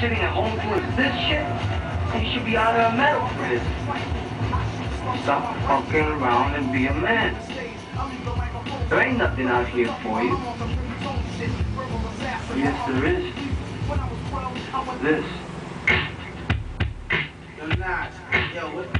sitting at home doing this shit, you should be out of a medal for this. Stop fucking around and be a man. There ain't nothing out here for you. Yes, there is. This. There's not. Yo, what?